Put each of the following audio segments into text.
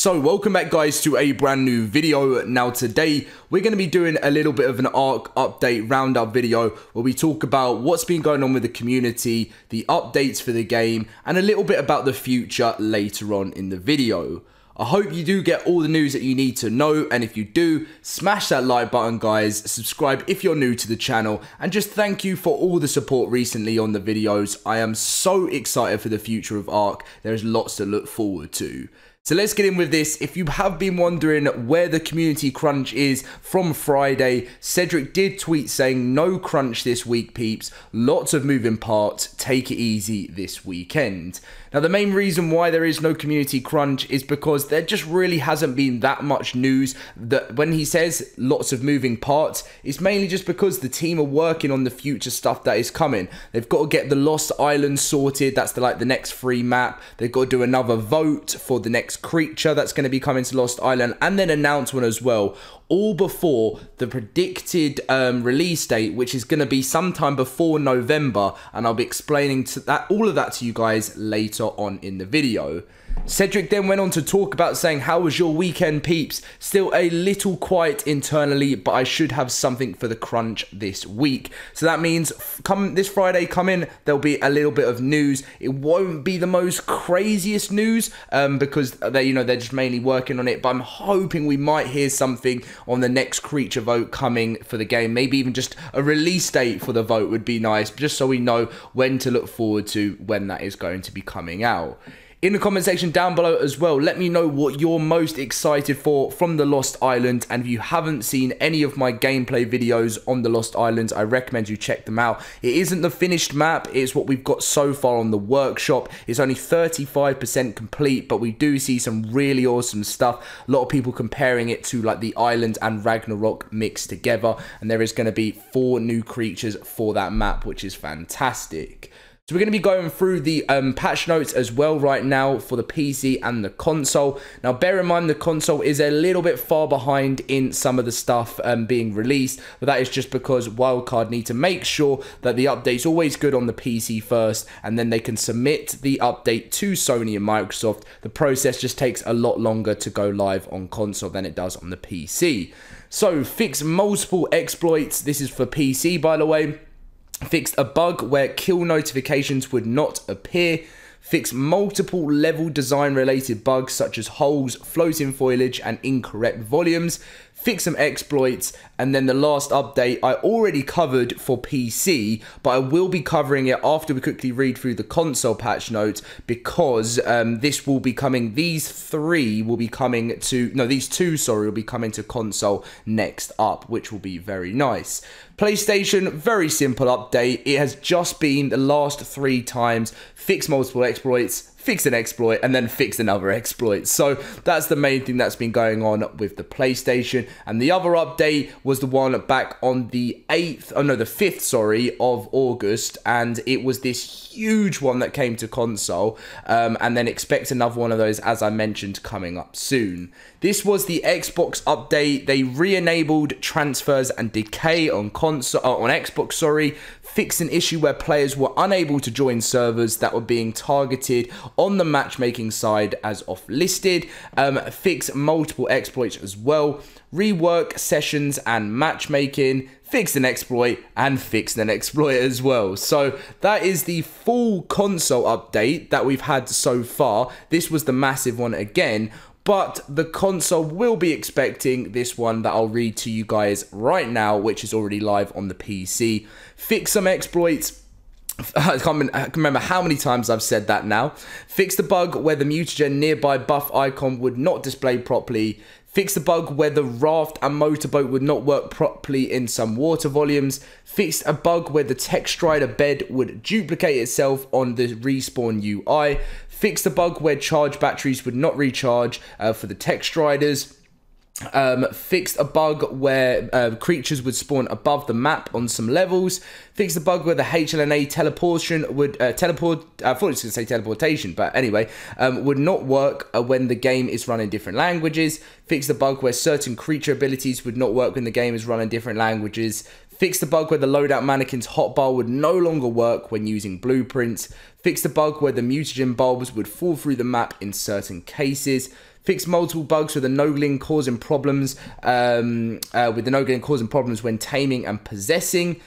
So welcome back guys to a brand new video. Now today we're going to be doing a little bit of an ARK update roundup video where we talk about what's been going on with the community, the updates for the game, and a little bit about the future later on in the video. I hope you do get all the news that you need to know, and if you do, smash that like button guys, subscribe if you're new to the channel, and just thank you for all the support recently on the videos. I am so excited for the future of ARK, there is lots to look forward to. So let's get in with this. If you have been wondering where the community crunch is from Friday, Cedric did tweet saying no crunch this week peeps, lots of moving parts, take it easy this weekend. Now the main reason why there is no community crunch is because there just really hasn't been that much news. That when he says lots of moving parts, it's mainly just because the team are working on the future stuff that is coming. They've got to get the Lost Island sorted, that's like the next free map. They've got to do another vote for the next creature that's going to be coming to Lost Island, and then announce one as well, all before the predicted release date, which is going to be sometime before November, and I'll be explaining to that all of that to you guys later on in the video. Cedric then went on to talk about saying, how was your weekend peeps? Still a little quiet internally, but I should have something for the crunch this week. So that means come this Friday, come in, there'll be a little bit of news. It won't be the most craziest news because they're just mainly working on it, but I'm hoping we might hear something on the next creature vote coming for the game. Maybe even just a release date for the vote would be nice, just so we know when to look forward to when that is going to be coming out. In the comment section down below as well, let me know what you're most excited for from the Lost Island, and if you haven't seen any of my gameplay videos on the Lost Island, I recommend you check them out. It isn't the finished map, it's what we've got so far on the workshop. It's only 35% complete, but we do see some really awesome stuff. A lot of people comparing it to like the island and Ragnarok mixed together, and there is going to be 4 new creatures for that map, which is fantastic. So we're going to be going through the patch notes as well right now for the PC and the console. Now bear in mind the console is a little bit far behind in some of the stuff being released, but that is just because Wildcard need to make sure that the update's always good on the PC first, and then they can submit the update to Sony and Microsoft. The process just takes a lot longer to go live on console than it does on the PC. So fix multiple exploits, this is for PC by the way. Fixed a bug where kill notifications would not appear. Fixed multiple level design related bugs such as holes, floating foliage, and incorrect volumes. Fix some exploits, and then the last update I already covered for PC, but I will be covering it after we quickly read through the console patch notes, because these two will be coming to console next up, which will be very nice. PlayStation, very simple update, it has just been the last 3 times, fix multiple exploits, fix an exploit, and then fix another exploit. So that's the main thing that's been going on with the PlayStation. And the other update was the one back on the 5th of August, and it was this huge one that came to console, and then expect another one of those, as I mentioned, coming up soon. This was the Xbox update. They re-enabled transfers and decay on console, on Xbox, sorry. Fixed an issue where players were unable to join servers that were being targeted on the matchmaking side as off-listed. Fix multiple exploits as well. Rework sessions and matchmaking. Fixed an exploit and fixed an exploit as well. So that is the full console update that we've had so far. This was the massive one again. But the console will be expecting this one that I'll read to you guys right now, which is already live on the PC. Fix some exploits. I can't remember how many times I've said that now. Fix the bug where the mutagen nearby buff icon would not display properly. Fix the bug where the raft and motorboat would not work properly in some water volumes. Fixed a bug where the Tek Strider bed would duplicate itself on the respawn UI. Fixed a bug where charge batteries would not recharge for the Tek Striders. Fixed a bug where creatures would spawn above the map on some levels. Fixed a bug where the HLNA teleportation would would not work when the game is run in different languages. Fixed a bug where certain creature abilities would not work when the game is run in different languages. Fixed a bug where the loadout mannequin's hotbar would no longer work when using blueprints. Fixed a bug where the mutagen bulbs would fall through the map in certain cases. Fixed multiple bugs with the Noglin causing problems when taming and possessing.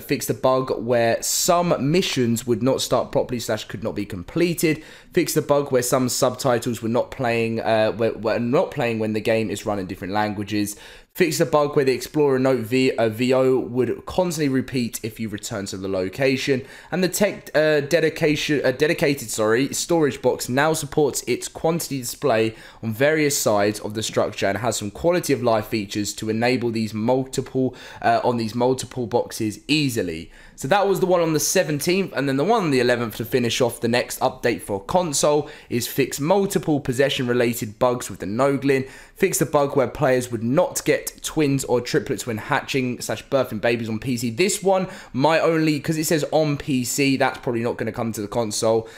Fixed a bug where some missions would not start properly / could not be completed. Fixed a bug where some subtitles were not playing when the game is run in different languages. Fixed a bug where the Explorer Note VO would constantly repeat if you return to the location. And the Tek dedicated storage box now supports its quantity display on various sides of the structure and has some quality of life features to enable these multiple boxes easily. So that was the one on the 17th, and then the one on the 11th to finish off the next update for console is fix multiple possession related bugs with the Noglin, fix the bug where players would not get twins or triplets when hatching / birthing babies on PC. This one might only, because it says on PC, that's probably not going to come to the console.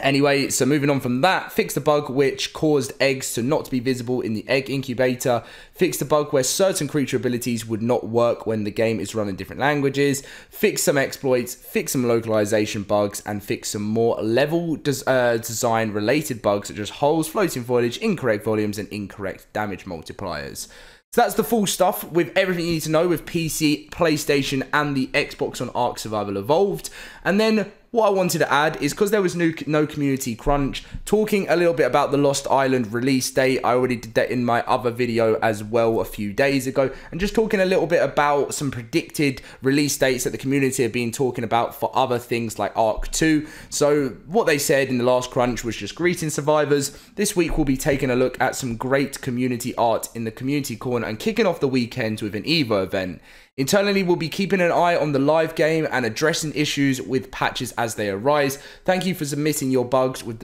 Anyway, so moving on from that, fix the bug which caused eggs to not be visible in the egg incubator, fix the bug where certain creature abilities would not work when the game is run in different languages, fix some exploits, fix some localization bugs, and fix some more level design related bugs such as holes, floating foliage, incorrect volumes, and incorrect damage multipliers. So that's the full stuff with everything you need to know with PC, PlayStation, and the Xbox on ARK Survival Evolved. And then what I wanted to add is, because there was no community crunch, talking a little bit about the Lost Island release date. I already did that in my other video as well a few days ago. And just talking a little bit about some predicted release dates that the community have been talking about for other things like Ark 2. So what they said in the last crunch was just greeting survivors. This week we'll be taking a look at some great community art in the community corner and kicking off the weekend with an EVO event. Internally, we'll be keeping an eye on the live game and addressing issues with patches as they arise. Thank you for submitting your bugs to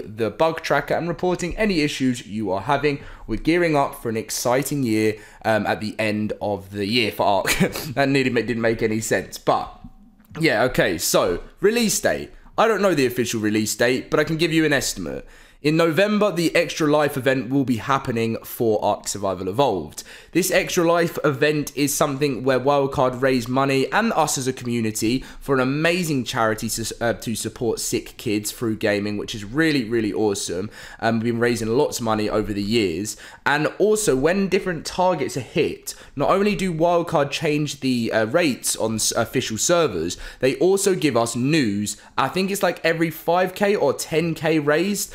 the bug tracker and reporting any issues you are having. We're gearing up for an exciting year at the end of the year for ARK. That didn't make any sense, but yeah, okay. So release date. I don't know the official release date, but I can give you an estimate. In November, the Extra Life event will be happening for ARK Survival Evolved. This Extra Life event is something where Wildcard raise money and us as a community for an amazing charity to support sick kids through gaming, which is really, really awesome. We've been raising lots of money over the years. And also, when different targets are hit, not only do Wildcard change the rates on official servers, they also give us news. I think it's like every 5k or 10k raised,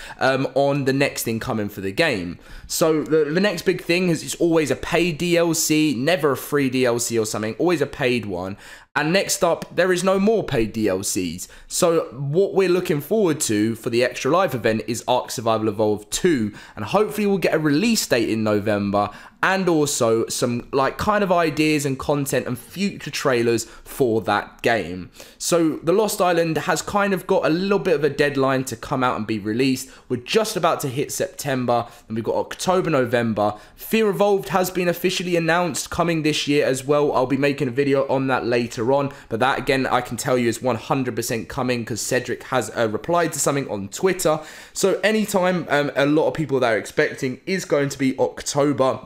on the next thing coming for the game. So the next big thing is it's always a paid DLC, never a free DLC or something, always a paid one. And next up, there is no more paid DLCs. So what we're looking forward to for the Extra Life event is ARK Survival Evolved 2, and hopefully we'll get a release date in November, and also some like kind of ideas and content and future trailers for that game. So the Lost Island has kind of got a little bit of a deadline to come out and be released. We're just about to hit September, and we've got October, November. Fear Evolved has been officially announced coming this year as well. I'll be making a video on that later on, but that again I can tell you is 100% coming because Cedric has replied to something on Twitter. So anytime a lot of people that are expecting is going to be October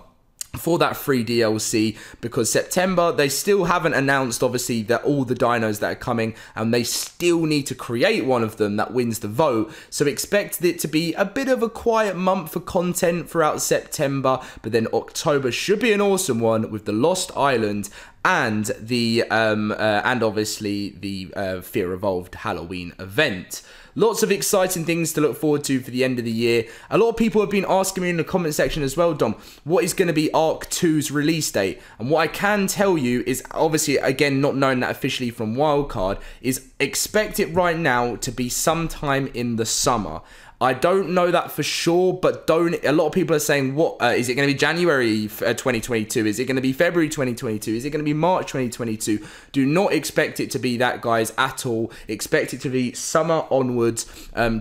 for that free DLC, because September they still haven't announced obviously that all the dinos that are coming, and they still need to create one of them that wins the vote. So expect it to be a bit of a quiet month for content throughout September, but then October should be an awesome one with the Lost Island and the and obviously the Fear Evolved Halloween event. Lots of exciting things to look forward to for the end of the year. A lot of people have been asking me in the comment section as well, Dom, what is going to be ARK 2's release date? And what I can tell you is, obviously, again, not knowing that officially from Wildcard, is expect it right now to be sometime in the summer. I don't know that for sure, but a lot of people are saying, what is it going to be? January 2022? Is it going to be February 2022? Is it going to be March 2022? Do not expect it to be that, guys, at all. Expect it to be summer onwards,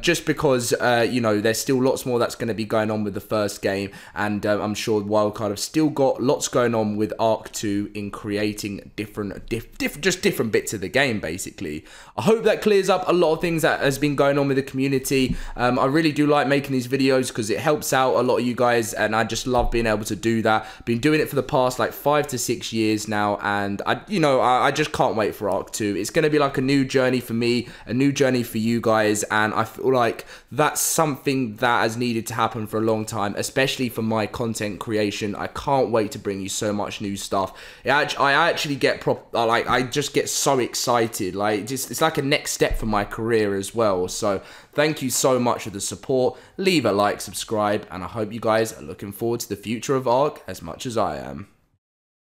just because you know, there's still lots more that's going to be going on with the first game, and I'm sure Wildcard have still got lots going on with ARK 2 in creating different bits of the game, basically. I hope that clears up a lot of things that has been going on with the community. I really do like making these videos because it helps out a lot of you guys, and I just love being able to do that. Been doing it for the past like 5 to 6 years now, and I just can't wait for ARK 2. It's going to be like a new journey for me, a new journey for you guys, and I feel like that's something that has needed to happen for a long time, especially for my content creation. I can't wait to bring you so much new stuff. I actually get I just get so excited. Like, it's like a next step for my career as well. So thank you so much for the support. Leave a like, subscribe, and I hope you guys are looking forward to the future of ARK as much as I am.